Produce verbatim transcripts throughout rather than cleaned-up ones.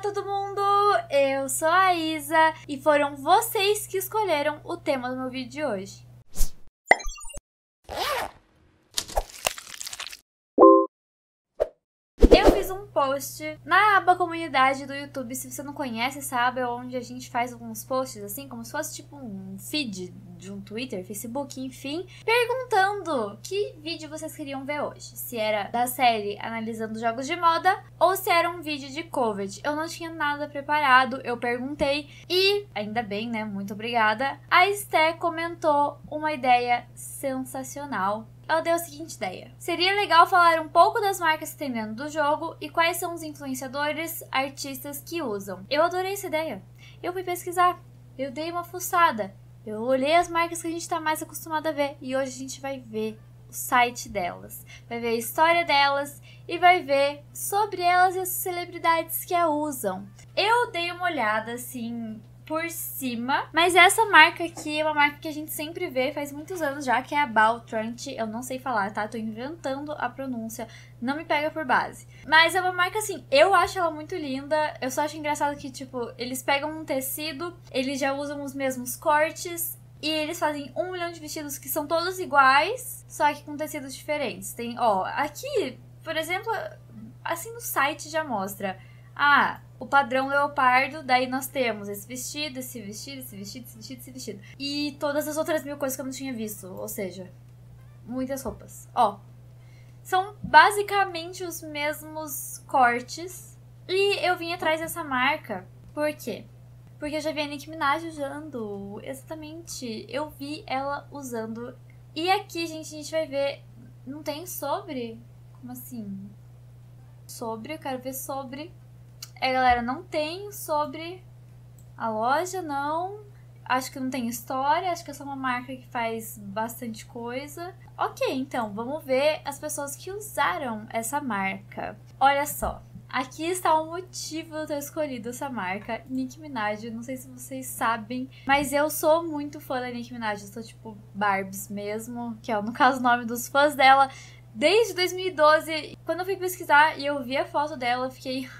todo mundo! Eu sou a Isa e foram vocês que escolheram o tema do meu vídeo de hoje. Um post na aba comunidade do YouTube, se você não conhece essa aba, é onde a gente faz alguns posts assim, como se fosse tipo um feed de um Twitter, Facebook, enfim, perguntando que vídeo vocês queriam ver hoje, se era da série analisando jogos de moda ou se era um vídeo de COVET. Eu não tinha nada preparado, eu perguntei e, ainda bem, né, muito obrigada, a Esté comentou uma ideia sensacional. Ela deu a seguinte ideia: seria legal falar um pouco das marcas que tem dentro do jogo e quais são os influenciadores, artistas que usam. Eu adorei essa ideia. Eu fui pesquisar, eu dei uma fuçada, eu olhei as marcas que a gente está mais acostumada a ver e hoje a gente vai ver o site delas, vai ver a história delas e vai ver sobre elas e as celebridades que a usam. Eu dei uma olhada assim por cima, mas essa marca aqui é uma marca que a gente sempre vê faz muitos anos já, que é a Bao Tranchi. Eu não sei falar, tá? Tô inventando a pronúncia, não me pega por base. Mas é uma marca assim, eu acho ela muito linda. Eu só acho engraçado que, tipo, eles pegam um tecido, eles já usam os mesmos cortes e eles fazem um milhão de vestidos que são todos iguais, só que com tecidos diferentes. Tem, ó, aqui, por exemplo, assim no site já mostra, ah, o padrão leopardo, daí nós temos esse vestido, esse vestido, esse vestido, esse vestido, esse vestido. E todas as outras mil coisas que eu não tinha visto, ou seja, muitas roupas. Ó, são basicamente os mesmos cortes. E eu vim atrás dessa marca, por quê? Porque eu já vi a Nicki Minaj usando, exatamente, eu vi ela usando. E aqui, gente, a gente vai ver, não tem sobre? Como assim? Sobre, eu quero ver sobre... É, galera, não tem sobre a loja, não. Acho que não tem história, acho que é só uma marca que faz bastante coisa. Ok, então, vamos ver as pessoas que usaram essa marca. Olha só, aqui está o motivo de eu ter escolhido essa marca, Nicki Minaj. Não sei se vocês sabem, mas eu sou muito fã da Nicki Minaj. Eu sou tipo Barbs mesmo, que é, no caso, o nome dos fãs dela. Desde dois mil e doze, quando eu fui pesquisar e eu vi a foto dela, eu fiquei...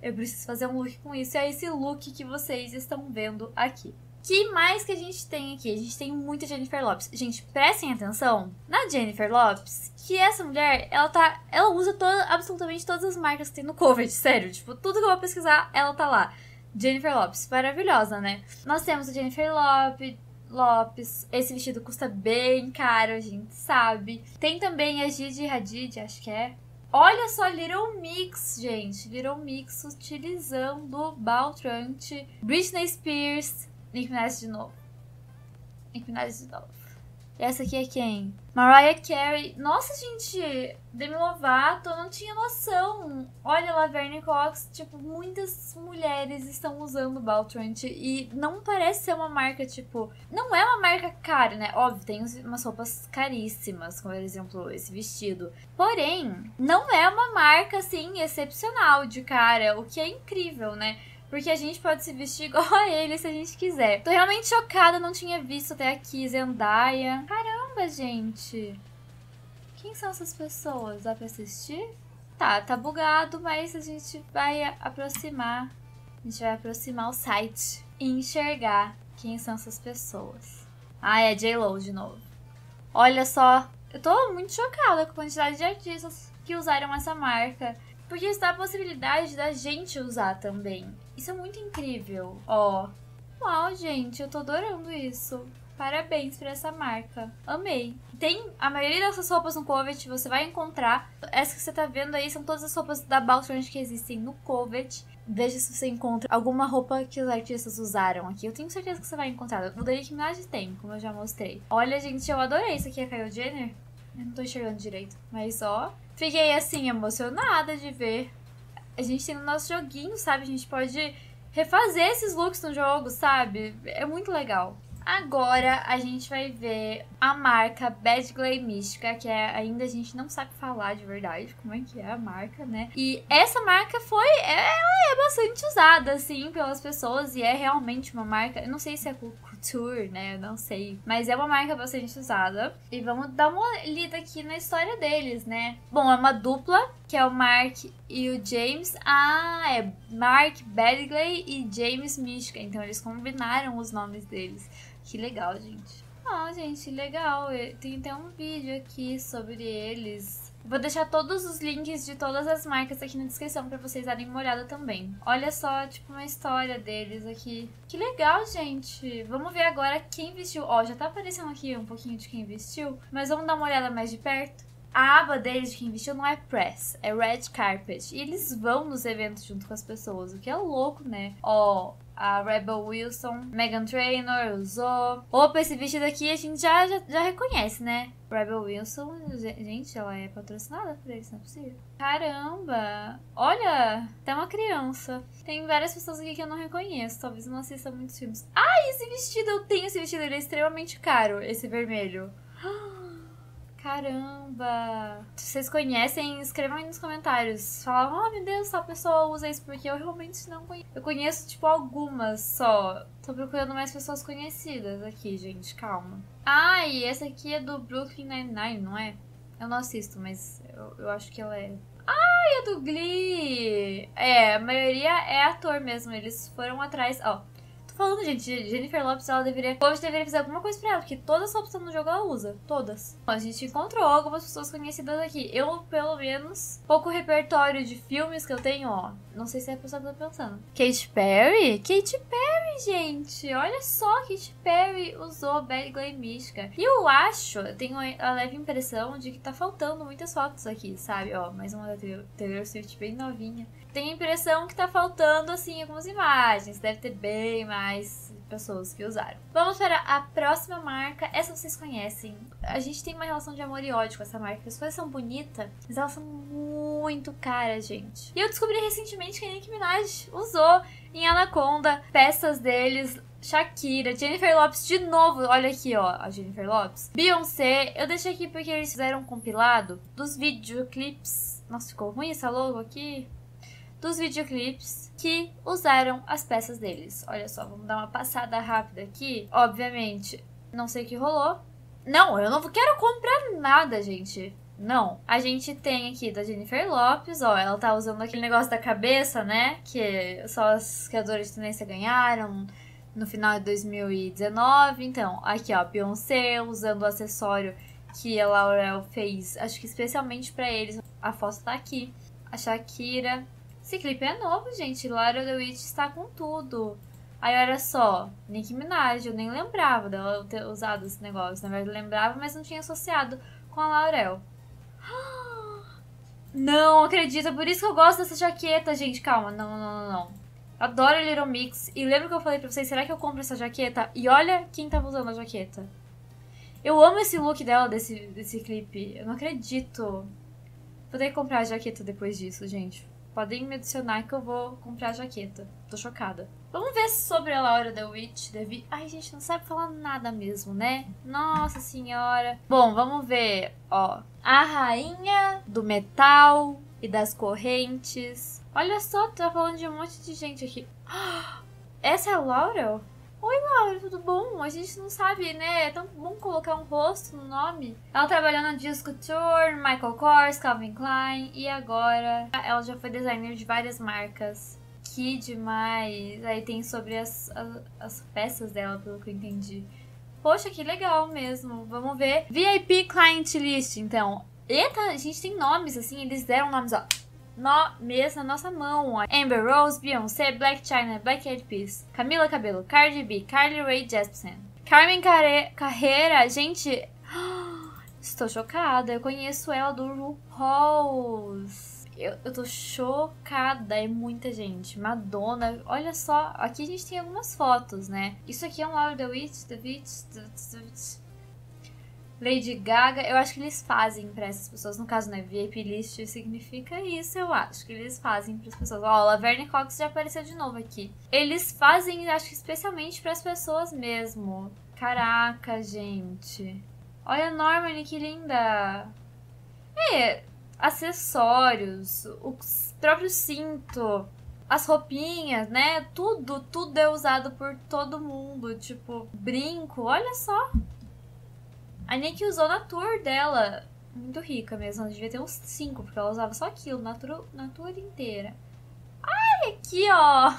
eu preciso fazer um look com isso, e é esse look que vocês estão vendo aqui. Que mais que a gente tem aqui? A gente tem muita Jennifer Lopez. Gente, prestem atenção na Jennifer Lopez, que essa mulher, ela tá, ela usa toda, absolutamente todas as marcas que tem no COVET, sério. Tipo, tudo que eu vou pesquisar, ela tá lá. Jennifer Lopez, maravilhosa, né? Nós temos a Jennifer Lopez, Lopes. Esse vestido custa bem caro, a gente sabe. Tem também a Gigi Hadid, acho que é. Olha só, Little Mix, gente. Little Mix utilizando Bao Tranchi, Britney Spears, Nicki Minaj de novo. Nicki Minaj de novo. E essa aqui é quem? Mariah Carey. Nossa, gente, Demi Lovato, eu não tinha noção. Olha, Laverne Cox, tipo, muitas mulheres estão usando Bao Tranchi e não parece ser uma marca, tipo... não é uma marca cara, né? Óbvio, tem umas roupas caríssimas, como, por exemplo, esse vestido. Porém, não é uma marca, assim, excepcional de cara, o que é incrível, né? Porque a gente pode se vestir igual a ele se a gente quiser. Tô realmente chocada, não tinha visto até aqui Zendaya. Caramba, gente. Quem são essas pessoas? Dá pra assistir? Tá, tá bugado, mas a gente vai aproximar. A gente vai aproximar o site e enxergar quem são essas pessoas. Ah, é J-Lo de novo. Olha só, eu tô muito chocada com a quantidade de artistas que usaram essa marca. Porque isso dá a possibilidade da gente usar também. Isso é muito incrível, ó. Uau, gente, eu tô adorando isso. Parabéns pra essa marca. Amei. Tem a maioria dessas roupas no COVET, você vai encontrar. Essas que você tá vendo aí são todas as roupas da Bao Tranchi que existem no COVET. Veja se você encontra alguma roupa que os artistas usaram aqui. Eu tenho certeza que você vai encontrar. O da Nicki Minaj tem, como eu já mostrei. Olha, gente, eu adorei isso aqui, a Kylie Jenner. Eu não tô enxergando direito, mas ó... fiquei, assim, emocionada de ver. A gente tem no nosso joguinho, sabe? A gente pode refazer esses looks no jogo, sabe? É muito legal. Agora a gente vai ver a marca Badgley Mischka, que é, ainda a gente não sabe falar de verdade como é que é a marca, né? E essa marca foi... ela é bastante usada, assim, pelas pessoas. E é realmente uma marca... Eu não sei se é couture, né? Eu não sei. Mas é uma marca bastante usada. E vamos dar uma lida aqui na história deles, né? Bom, é uma dupla, que é o Mark e o James. Ah, é Mark Badgley e James Mischka. Então eles combinaram os nomes deles. Que legal, gente. Ah, gente, legal. Tem até um vídeo aqui sobre eles. Vou deixar todos os links de todas as marcas aqui na descrição pra vocês darem uma olhada também. Olha só, tipo, uma história deles aqui. Que legal, gente. Vamos ver agora quem vestiu. Ó, já tá aparecendo aqui um pouquinho de quem vestiu, mas vamos dar uma olhada mais de perto. A aba deles de quem vestiu não é press, é red carpet. E eles vão nos eventos junto com as pessoas, o que é louco, né? Ó... A Rebel Wilson, Meghan Trainor usou. Opa, esse vestido aqui a gente já, já, já reconhece, né? Rebel Wilson, gente, ela é patrocinada por eles, não é possível. Caramba! Olha, até uma criança. Tem várias pessoas aqui que eu não reconheço, talvez não assista muitos filmes. Ah, esse vestido, eu tenho esse vestido, ele é extremamente caro, esse vermelho. Caramba! Se vocês conhecem, escrevam aí nos comentários. Falam, oh meu Deus, essa pessoa usa isso, porque eu realmente não conheço. Eu conheço, tipo, algumas só. Tô procurando mais pessoas conhecidas aqui, gente, calma. Ah, e essa aqui é do Brooklyn Nine-Nine, não é? Eu não assisto, mas eu, eu acho que ela é... Ah, é do Glee! É, a maioria é ator mesmo, eles foram atrás... Ó, tô falando, gente, Jennifer Lopez, ela deveria... Hoje deveria fazer alguma coisa pra ela, porque toda essa opção no jogo ela usa, todas. Bom, a gente encontrou algumas pessoas conhecidas aqui. Eu, pelo menos, pouco repertório de filmes que eu tenho, ó. Não sei se é a pessoa que tá pensando. Katy Perry? Katy Perry, gente! Olha só, Katy Perry usou Badgley Mischka. E eu acho, eu tenho a leve impressão de que tá faltando muitas fotos aqui, sabe? Ó, mais uma da Taylor Swift bem novinha. Tenho a impressão que tá faltando, assim, algumas imagens. Deve ter bem mais pessoas que usaram. Vamos para a próxima marca. Essa vocês conhecem. A gente tem uma relação de amor e ódio com essa marca. As coisas são bonitas, mas elas são muito caras, gente. E eu descobri recentemente que a Nicki Minaj usou em Anaconda peças deles... Shakira, Jennifer Lopez de novo, olha aqui ó, a Jennifer Lopez, Beyoncé, eu deixei aqui porque eles fizeram um compilado dos videoclips, nossa ficou ruim essa logo aqui, dos videoclips que usaram as peças deles, olha só, vamos dar uma passada rápida aqui, obviamente, não sei o que rolou, não, eu não quero comprar nada gente, não, a gente tem aqui da Jennifer Lopez, ó, ela tá usando aquele negócio da cabeça, né, que só as criadoras de tendência ganharam, no final de dois mil e dezenove, então, aqui ó, Beyoncé usando o acessório que a Laurel fez, acho que especialmente pra eles, a foto tá aqui, a Shakira, esse clipe é novo gente, Laura Dewitt está com tudo, aí olha só, Nicki Minaj, eu nem lembrava dela ter usado esse negócio, na verdade eu lembrava, mas não tinha associado com a Laurel. Não acredito, por isso que eu gosto dessa jaqueta, gente, calma, não, não, não, não. Adoro Little Mix. E lembra que eu falei pra vocês, será que eu compro essa jaqueta? E olha quem tava usando a jaqueta. Eu amo esse look dela, desse, desse clipe. Eu não acredito. Vou ter que comprar a jaqueta depois disso, gente. Podem me adicionar que eu vou comprar a jaqueta. Tô chocada. Vamos ver sobre a Laura Dewitt. Devi... Ai, gente, não sabe falar nada mesmo, né? Nossa senhora. Bom, vamos ver. Ó, a rainha do metal... E das correntes. Olha só, tá falando de um monte de gente aqui. Essa é a Laurel? Oi, Laurel, tudo bom? A gente não sabe, né? É tão bom colocar um rosto no nome. Ela trabalhou na Dior Couture, Michael Kors, Calvin Klein. E agora ela já foi designer de várias marcas. Que demais. Aí tem sobre as, as, as peças dela, pelo que eu entendi. Poxa, que legal mesmo. Vamos ver. V I P Client List, então. Eita, a gente tem nomes, assim, eles deram nomes, ó, nomes na nossa mão, ó. Amber Rose, Beyoncé, Black China, Black Eyed Peas, Camila Cabello, Cardi B, Carly Rae Jepsen, Carmen Care... Carreira, gente, estou chocada, eu conheço ela do RuPaul's, eu, eu tô chocada, é muita gente, Madonna, olha só, aqui a gente tem algumas fotos, né, isso aqui é um Laura Dewitt, Dewitt, Dewitt, Lady Gaga, eu acho que eles fazem pra essas pessoas, no caso, né, V I P List significa isso, eu acho que eles fazem pras pessoas. Ó, Laverne Cox já apareceu de novo aqui. Eles fazem, acho que especialmente pras pessoas mesmo. Caraca, gente. Olha a Norman, que linda. É, acessórios, o próprio cinto. as roupinhas, né? Tudo, tudo é usado por todo mundo. Tipo, brinco, olha só. A Nicki usou na tour dela. Muito rica mesmo, ela devia ter uns cinco, porque ela usava só aquilo na tour, na tour inteira. Ai, aqui, ó.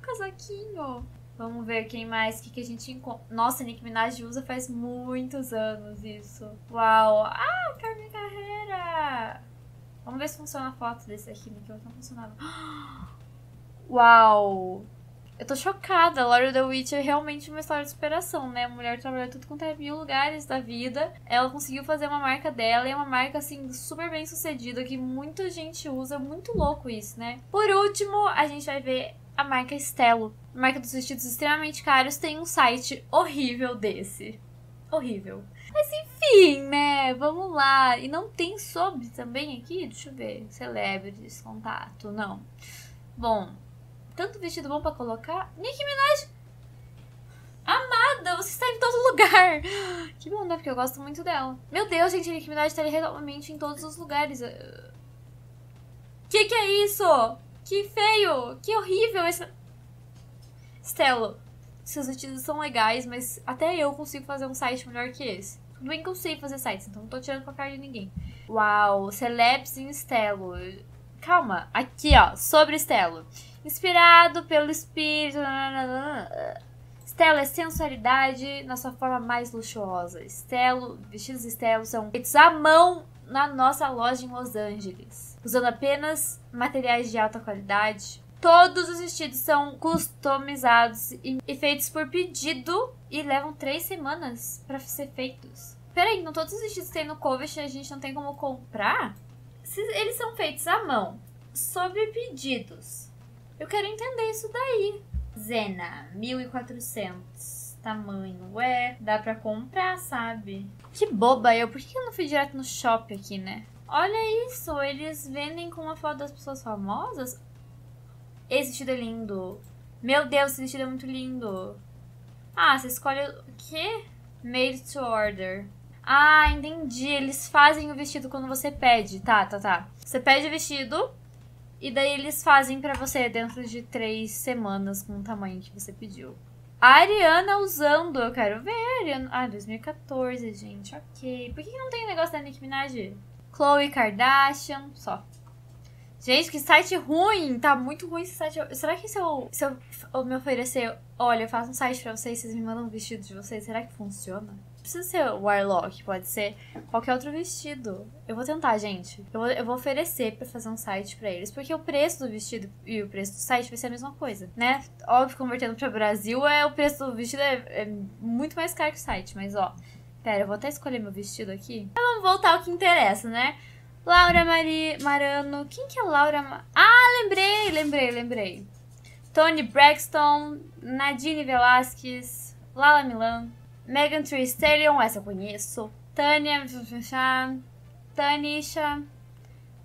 Casaquinho. Vamos ver quem mais, o que, que a gente encontra. Nossa, a Nicki Minaj usa faz muitos anos isso. Uau. Ah, Carmen Carreira. Vamos ver se funciona a foto desse aqui, que não funcionava. Uau. Eu tô chocada. A Laura Dewitt é realmente uma história de superação, né? A mulher trabalhou tudo quanto é mil lugares da vida. Ela conseguiu fazer uma marca dela. E é uma marca, assim, super bem sucedida, que muita gente usa. Muito louco isso, né? Por último, a gente vai ver a marca Stello. A marca dos vestidos extremamente caros tem um site horrível desse. Horrível. Mas enfim, né? Vamos lá. E não tem sobre também aqui? Deixa eu ver. Celebrities, contato. Não. Bom, tanto vestido bom pra colocar. Nicki Minaj! Amada! Você está em todo lugar! Que bom, né? Porque eu gosto muito dela. Meu Deus, gente, a Nicki Minaj está realmente em todos os lugares. Que que é isso? Que feio! Que horrível esse... Stello, seus vestidos são legais, mas até eu consigo fazer um site melhor que esse. Tudo bem que eu sei fazer sites, então não tô tirando pra cara de ninguém. Uau, celebs em Stello. Calma, aqui ó, sobre Stello. Inspirado pelo espírito... Stello é sensualidade na sua forma mais luxuosa. Stello, vestidos Stello são feitos à mão na nossa loja em Los Angeles, usando apenas materiais de alta qualidade. Todos os vestidos são customizados e feitos por pedido e levam três semanas para ser feitos. Peraí, não todos os vestidos que tem no COVET a gente não tem como comprar? Eles são feitos à mão, sobre pedidos. Eu quero entender isso daí. Zena, mil e quatrocentos, tamanho, ué, dá pra comprar, sabe? Que boba eu, por que eu não fui direto no shopping aqui, né? Olha isso, eles vendem com uma foto das pessoas famosas. Esse vestido é lindo. Meu Deus, esse vestido é muito lindo. Ah, você escolhe o quê? Made to order. Ah, entendi. Eles fazem o vestido quando você pede. Tá, tá, tá. Você pede o vestido e daí eles fazem pra você dentro de três semanas com o tamanho que você pediu. A Ariana usando. Eu quero ver a Ariana. Ah, dois mil e quatorze, gente. Ok. Por que não tem o negócio da Nicki Minaj? Khloe Kardashian. Só. Gente, que site ruim! Tá muito ruim esse site. Será que se eu, se eu me oferecer, olha, eu faço um site pra vocês, vocês me mandam um vestido de vocês, será que funciona? Não precisa ser o Warlock, pode ser qualquer outro vestido. Eu vou tentar, gente. Eu vou, eu vou oferecer pra fazer um site pra eles, porque o preço do vestido e o preço do site vai ser a mesma coisa, né? Óbvio, convertendo pra Brasil, é, o preço do vestido é, é muito mais caro que o site, mas ó... Pera, eu vou até escolher meu vestido aqui. Mas vamos voltar ao que interessa, né? Laura Mari Marano. Quem que é Laura Ma... Ah, lembrei, lembrei, lembrei. Tony Braxton, Nadine Velasquez, Lala Milan, Megan Thee Stallion, essa eu conheço. Tânia, Tanisha,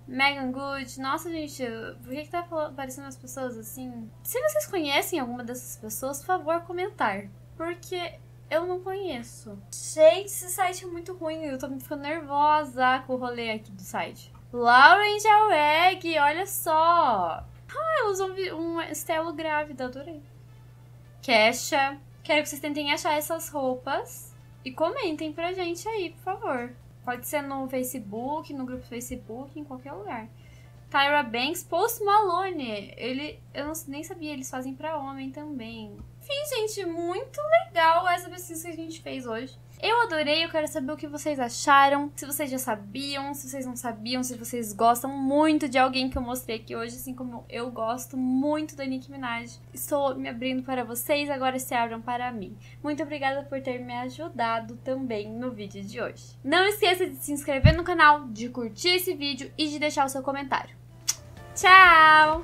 Megan Good. Nossa, gente, por que que tá aparecendo as pessoas assim? Se vocês conhecem alguma dessas pessoas, por favor, comentar. Porque... eu não conheço. Gente, esse site é muito ruim. Eu tô me ficando nervosa com o rolê aqui do site. Lauren Jaweg, olha só. Ah, ela usou um, um Stello grávida, adorei. Kesha. Quero que vocês tentem achar essas roupas e comentem pra gente aí, por favor. Pode ser no Facebook, no grupo Facebook, em qualquer lugar. Tyra Banks, Post Malone. Ele, eu não, nem sabia, eles fazem pra homem também. Enfim, gente, muito legal essa pesquisa que a gente fez hoje. Eu adorei, eu quero saber o que vocês acharam, se vocês já sabiam, se vocês não sabiam, se vocês gostam muito de alguém que eu mostrei aqui hoje, assim como eu gosto muito da Nicki Minaj. Estou me abrindo para vocês, agora se abram para mim. Muito obrigada por ter me ajudado também no vídeo de hoje. Não esqueça de se inscrever no canal, de curtir esse vídeo e de deixar o seu comentário. Tchau!